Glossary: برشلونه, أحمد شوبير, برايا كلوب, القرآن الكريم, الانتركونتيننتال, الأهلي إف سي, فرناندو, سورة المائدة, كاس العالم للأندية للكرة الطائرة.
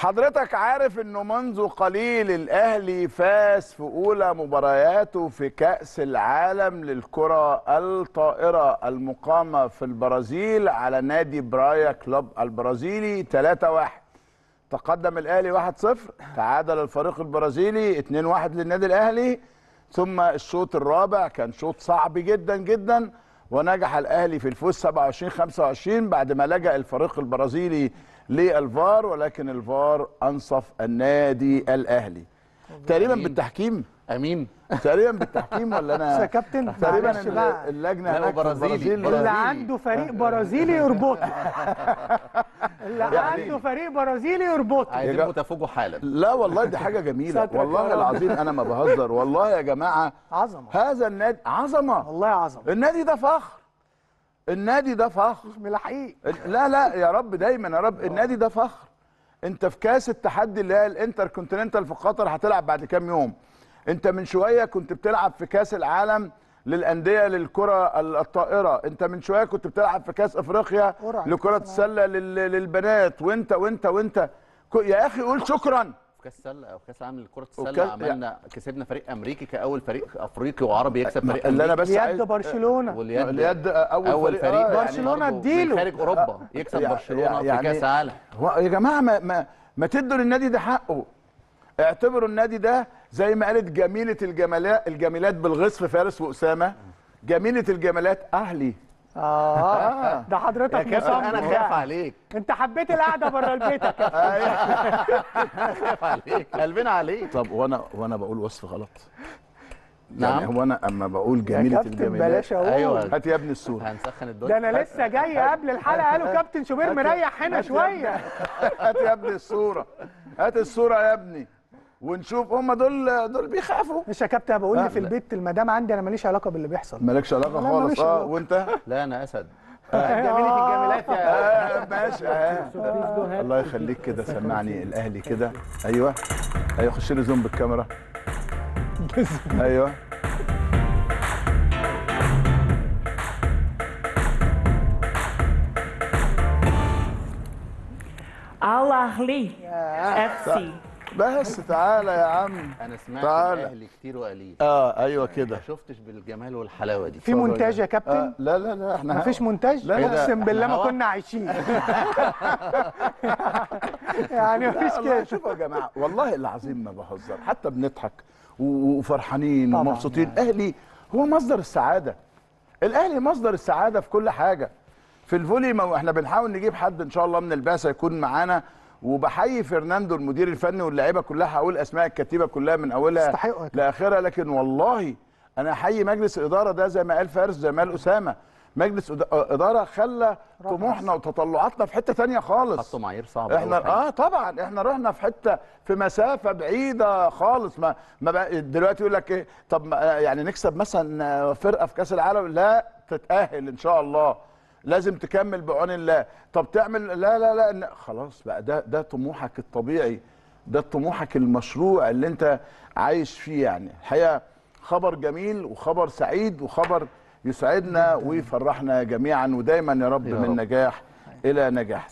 حضرتك عارف انه منذ قليل الاهلي فاز في اولى مبارياته في كأس العالم للكرة الطائرة المقامة في البرازيل على نادي برايا كلوب البرازيلي 3-1. تقدم الاهلي 1-0، تعادل الفريق البرازيلي 2-1 للنادي الاهلي، ثم الشوط الرابع كان شوط صعب جدا جدا ونجح الاهلي في الفوز 27-25 بعد ما لجأ الفريق البرازيلي للفار، ولكن الفار انصف النادي الاهلي تقريبا بالتحكيم. امين تقريبا بالتحكيم ولا انا يا كابتن تقريبا اللجنه هناك برازيلي. اللي عنده فريق برازيلي يربطه اللي عنده فريق برازيلي يربطه. عايزين متفوجوا حالا. لا والله دي حاجه جميله والله العظيم انا ما بهزر والله يا جماعه. عظمه هذا النادي، عظمه والله عظمه. النادي ده فخر، النادي ده فخر مش ملاحقين. لا لا يا رب دايما يا رب النادي ده فخر. انت في كاس التحدي اللي هي الانتركونتيننتال في قطر هتلعب بعد كام يوم. انت من شويه كنت بتلعب في كاس العالم للانديه للكره الطائره، انت من شويه كنت بتلعب في كاس افريقيا لكره السله للبنات، وانت يا اخي قول شكرا. في كاس السله او كاس العالم لكره السله عملنا كسبنا فريق امريكي كاول فريق افريقي وعربي يكسب فريق اللي انا بس اليد برشلونه واليد اول فريق برشلونه اديله يعني خارج اوروبا يكسب برشلونه يعني في كاس العالم. يا جماعه ما تدوا للنادي ده حقه، اعتبروا النادي ده زي ما قالت جميله الجميلات بالغصف فارس واسامه، جميله الجمالات اهلي. ده حضرتك يا كابتن انا خايف عليك، انت حبيت القعده بره البيت يا كابتن. انا خايف عليك، قلبنا عليك. طب وانا بقول وصف غلط يعني؟ هو انا اما بقول جميله الجمالات ايوه هات يا ابني الصوره هنسخن الدنيا. ده انا لسه جاي قبل الحلقه قالوا كابتن شوبير مريح هنا شويه. هات يا ابني الصوره، هات الصوره يا ابني ونشوف. هم دول بيخافوا. مش يا كابتن بقول لي في البيت المدام عندي انا ماليش علاقه باللي بيحصل. مالكش علاقه خالص. وانت؟ لا انا اسد. جميله الجمالات يا باشا. الله يخليك كده سمعني الاهلي كده. ايوه خش لي زوم بالكاميرا. ايوه الاهلي اف سي بس. تعالى يا عم انا سمعت الاهلي كتير وقليل. ايوه كده ما شفتش بالجمال والحلاوه دي. في مونتاج يا كابتن؟ لا لا لا احنا مفيش مونتاج. لا اقسم بالله ما كنا عايشين يعني مفيش كده. شوفوا يا جماعه والله العظيم ما بهزر، حتى بنضحك وفرحانين ومبسوطين. الاهلي هو مصدر السعاده، الاهلي مصدر السعاده في كل حاجه. في الفولي احنا بنحاول نجيب حد ان شاء الله من البعثه يكون معانا، وبحيي فرناندو المدير الفني واللاعيبه كلها، هقول اسماء الكتيبه كلها من اولها لاخرها، لكن والله انا احيي مجلس اداره ده زي ما قال فارس زي ما قال اسامه. مجلس اداره خلى طموحنا وتطلعاتنا في حته ثانيه خالص. حطوا معايير صعبه احنا طبعا احنا رحنا في حته في مسافه بعيده خالص. ما دلوقتي يقول لك ايه طب يعني نكسب مثلا فرقه في كاس العالم، لا تتاهل ان شاء الله لازم تكمل بعون الله. طب تعمل لا لا لا خلاص بقى ده طموحك الطبيعي، ده طموحك المشروع اللي انت عايش فيه. يعني الحقيقه خبر جميل وخبر سعيد وخبر يسعدنا ويفرحنا جميعا، ودايما يا رب من نجاح الى نجاح.